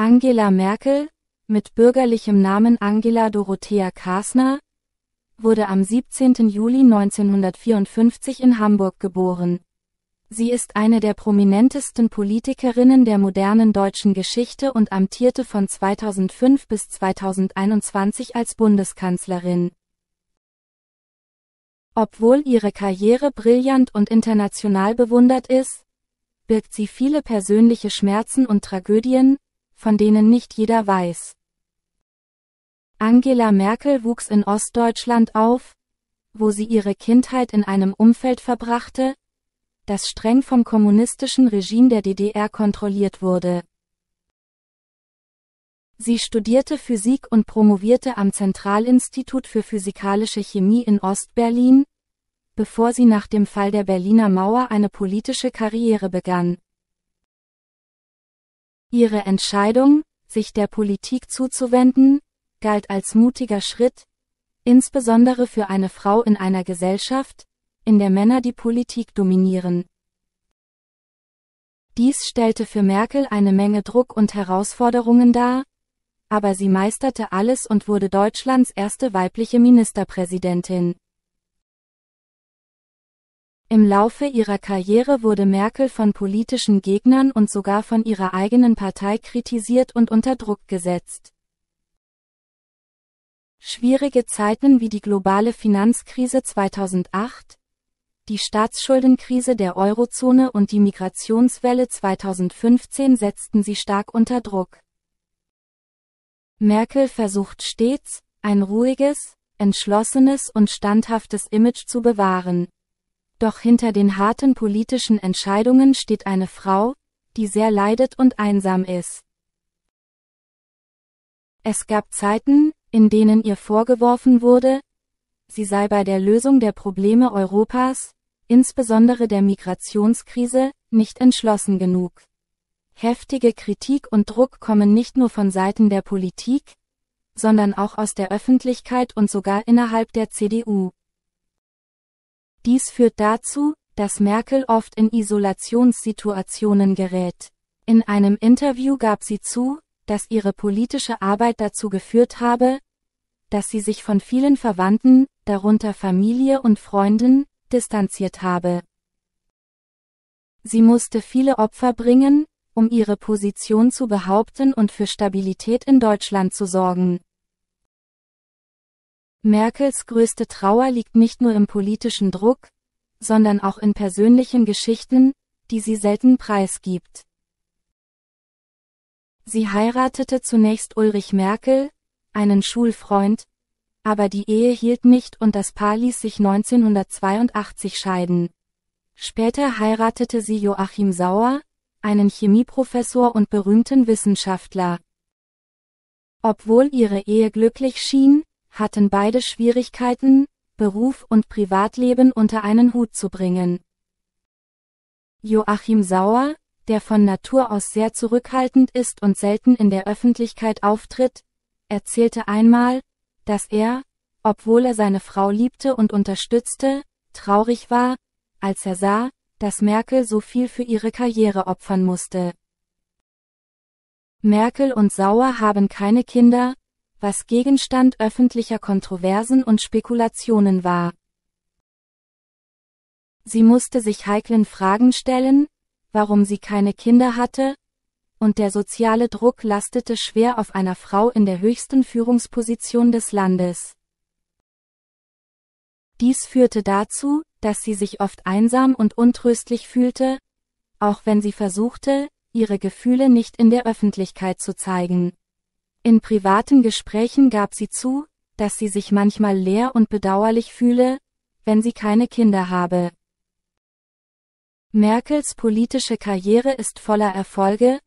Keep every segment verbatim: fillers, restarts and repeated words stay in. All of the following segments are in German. Angela Merkel, mit bürgerlichem Namen Angela Dorothea Kasner, wurde am siebzehnten Juli neunzehnhundertvierundfünfzig in Hamburg geboren. Sie ist eine der prominentesten Politikerinnen der modernen deutschen Geschichte und amtierte von zweitausendfünf bis zweitausendeinundzwanzig als Bundeskanzlerin. Obwohl ihre Karriere brillant und international bewundert ist, birgt sie viele persönliche Schmerzen und Tragödien, von denen nicht jeder weiß. Angela Merkel wuchs in Ostdeutschland auf, wo sie ihre Kindheit in einem Umfeld verbrachte, das streng vom kommunistischen Regime der D D R kontrolliert wurde. Sie studierte Physik und promovierte am Zentralinstitut für physikalische Chemie in Ostberlin, bevor sie nach dem Fall der Berliner Mauer eine politische Karriere begann. Ihre Entscheidung, sich der Politik zuzuwenden, galt als mutiger Schritt, insbesondere für eine Frau in einer Gesellschaft, in der Männer die Politik dominieren. Dies stellte für Merkel eine Menge Druck und Herausforderungen dar, aber sie meisterte alles und wurde Deutschlands erste weibliche Ministerpräsidentin. Im Laufe ihrer Karriere wurde Merkel von politischen Gegnern und sogar von ihrer eigenen Partei kritisiert und unter Druck gesetzt. Schwierige Zeiten wie die globale Finanzkrise zweitausendacht, die Staatsschuldenkrise der Eurozone und die Migrationswelle zweitausendfünfzehn setzten sie stark unter Druck. Merkel versucht stets, ein ruhiges, entschlossenes und standhaftes Image zu bewahren. Doch hinter den harten politischen Entscheidungen steht eine Frau, die sehr leidet und einsam ist. Es gab Zeiten, in denen ihr vorgeworfen wurde, sie sei bei der Lösung der Probleme Europas, insbesondere der Migrationskrise, nicht entschlossen genug. Heftige Kritik und Druck kommen nicht nur von Seiten der Politik, sondern auch aus der Öffentlichkeit und sogar innerhalb der C D U. Dies führt dazu, dass Merkel oft in Isolationssituationen gerät. In einem Interview gab sie zu, dass ihre politische Arbeit dazu geführt habe, dass sie sich von vielen Verwandten, darunter Familie und Freunden, distanziert habe. Sie musste viele Opfer bringen, um ihre Position zu behaupten und für Stabilität in Deutschland zu sorgen. Merkels größte Trauer liegt nicht nur im politischen Druck, sondern auch in persönlichen Geschichten, die sie selten preisgibt. Sie heiratete zunächst Ulrich Merkel, einen Schulfreund, aber die Ehe hielt nicht und das Paar ließ sich neunzehnhundertzweiundachtzig scheiden. Später heiratete sie Joachim Sauer, einen Chemieprofessor und berühmten Wissenschaftler. Obwohl ihre Ehe glücklich schien, hatten beide Schwierigkeiten, Beruf und Privatleben unter einen Hut zu bringen. Joachim Sauer, der von Natur aus sehr zurückhaltend ist und selten in der Öffentlichkeit auftritt, erzählte einmal, dass er, obwohl er seine Frau liebte und unterstützte, traurig war, als er sah, dass Merkel so viel für ihre Karriere opfern musste. Merkel und Sauer haben keine Kinder, was Gegenstand öffentlicher Kontroversen und Spekulationen war. Sie musste sich heiklen Fragen stellen, warum sie keine Kinder hatte, und der soziale Druck lastete schwer auf einer Frau in der höchsten Führungsposition des Landes. Dies führte dazu, dass sie sich oft einsam und untröstlich fühlte, auch wenn sie versuchte, ihre Gefühle nicht in der Öffentlichkeit zu zeigen. In privaten Gesprächen gab sie zu, dass sie sich manchmal leer und bedauerlich fühle, wenn sie keine Kinder habe. Merkels politische Karriere ist voller Erfolge,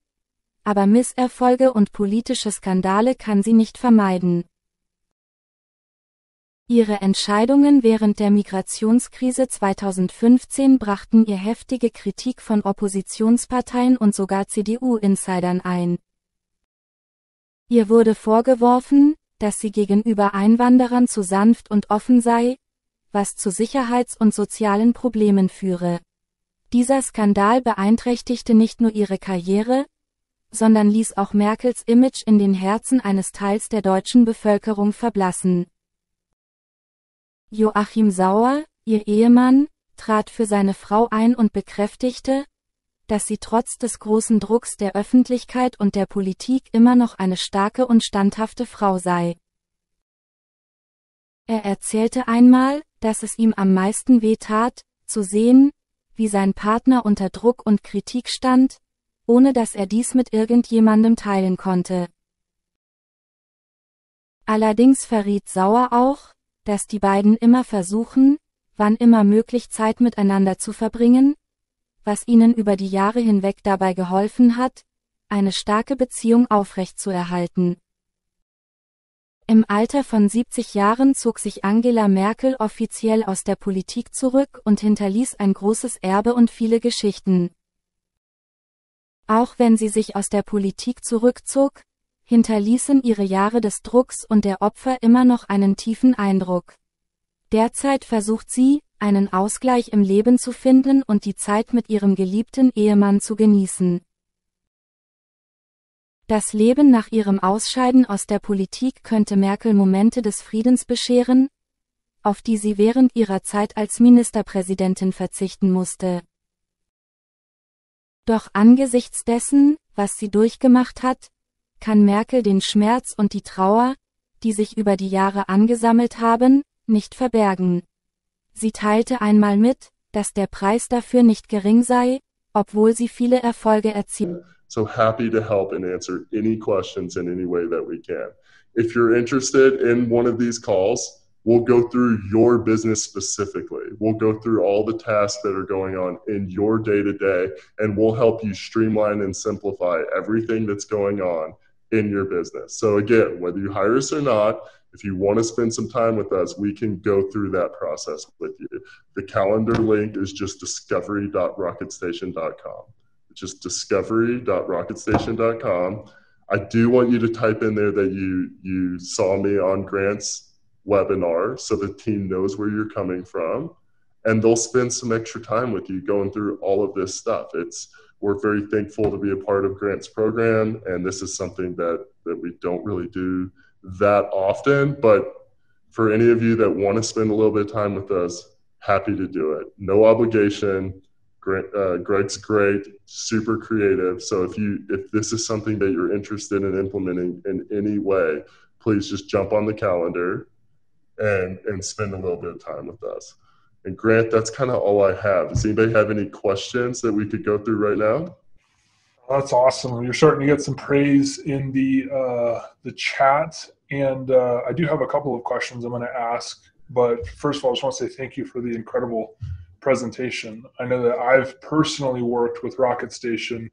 aber Misserfolge und politische Skandale kann sie nicht vermeiden. Ihre Entscheidungen während der Migrationskrise zweitausendfünfzehn brachten ihr heftige Kritik von Oppositionsparteien und sogar C D U-Insidern ein. Ihr wurde vorgeworfen, dass sie gegenüber Einwanderern zu sanft und offen sei, was zu Sicherheits- und sozialen Problemen führe. Dieser Skandal beeinträchtigte nicht nur ihre Karriere, sondern ließ auch Merkels Image in den Herzen eines Teils der deutschen Bevölkerung verblassen. Joachim Sauer, ihr Ehemann, trat für seine Frau ein und bekräftigte, dass sie trotz des großen Drucks der Öffentlichkeit und der Politik immer noch eine starke und standhafte Frau sei. Er erzählte einmal, dass es ihm am meisten weh tat, zu sehen, wie sein Partner unter Druck und Kritik stand, ohne dass er dies mit irgendjemandem teilen konnte. Allerdings verriet Sauer auch, dass die beiden immer versuchen, wann immer möglich Zeit miteinander zu verbringen, was ihnen über die Jahre hinweg dabei geholfen hat, eine starke Beziehung aufrechtzuerhalten. Im Alter von siebzig Jahren zog sich Angela Merkel offiziell aus der Politik zurück und hinterließ ein großes Erbe und viele Geschichten. Auch wenn sie sich aus der Politik zurückzog, hinterließen ihre Jahre des Drucks und der Opfer immer noch einen tiefen Eindruck. Derzeit versucht sie, einen Ausgleich im Leben zu finden und die Zeit mit ihrem geliebten Ehemann zu genießen. Das Leben nach ihrem Ausscheiden aus der Politik könnte Merkel Momente des Friedens bescheren, auf die sie während ihrer Zeit als Ministerpräsidentin verzichten musste. Doch angesichts dessen, was sie durchgemacht hat, kann Merkel den Schmerz und die Trauer, die sich über die Jahre angesammelt haben, nicht verbergen. Sie teilte einmal mit, dass der Preis dafür nicht gering sei, obwohl sie viele Erfolge erzielt. So happy to help and answer any questions in any way that we can. If you're interested in one of these calls, we'll go through your business specifically. We'll go through all the tasks that are going on in your day-to-day, and we'll help you streamline and simplify everything that's going on in your business. So again, whether you hire us or not, if you want to spend some time with us, we can go through that process with you. The calendar link is just discovery dot rocket station dot com. It's just discovery dot rocket station dot com. I do want you to type in there that you, you saw me on Grant's webinar so the team knows where you're coming from, and they'll spend some extra time with you going through all of this stuff. It's, we're very thankful to be a part of Grant's program, and this is something that, that we don't really do that often, but for any of you that want to spend a little bit of time with us, happy to do it. No obligation. Greg, uh, Greg's great, super creative. So if you if this is something that you're interested in implementing in any way, please just jump on the calendar and and spend a little bit of time with us. And Grant, that's kind of all I have. Does anybody have any questions that we could go through right now? That's awesome. You're starting to get some praise in the uh, the chat, and uh, I do have a couple of questions I'm going to ask. But first of all, I just want to say thank you for the incredible presentation. I know that I've personally worked with Rocket Station,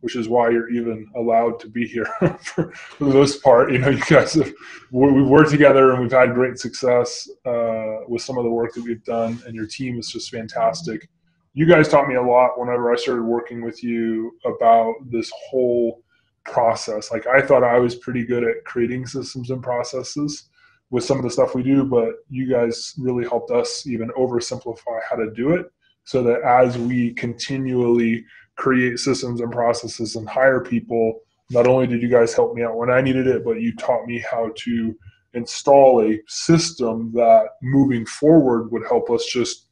which is why you're even allowed to be here for, for the most part. You know, you guys have, we've worked together and we've had great success uh, with some of the work that we've done, and your team is just fantastic. You guys taught me a lot whenever I started working with you about this whole process. Like, I thought I was pretty good at creating systems and processes with some of the stuff we do, but you guys really helped us even oversimplify how to do it so that as we continually create systems and processes and hire people, not only did you guys help me out when I needed it, but you taught me how to install a system that moving forward would help us just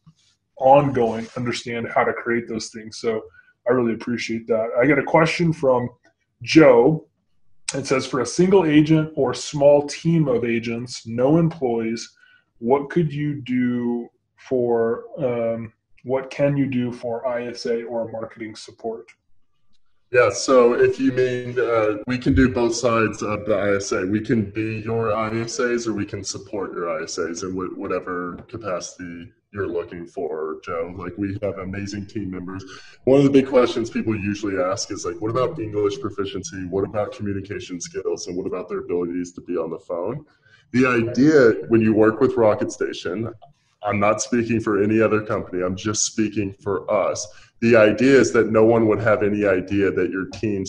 ongoing understand how to create those things. So I really appreciate that. I got a question from Joe. It says, for a single agent or small team of agents, no employees, what could you do for um, what can you do for I S A or marketing support? Yeah, so if you mean uh, we can do both sides of the I S A. We can be your I S As or we can support your I S As in whatever capacity you're looking for, Joe. Like, we have amazing team members. One of the big questions people usually ask is, like, what about English proficiency? What about communication skills? And what about their abilities to be on the phone? The idea when you work with Rocket Station, I'm not speaking for any other company, I'm just speaking for us. The idea is that no one would have any idea that your team's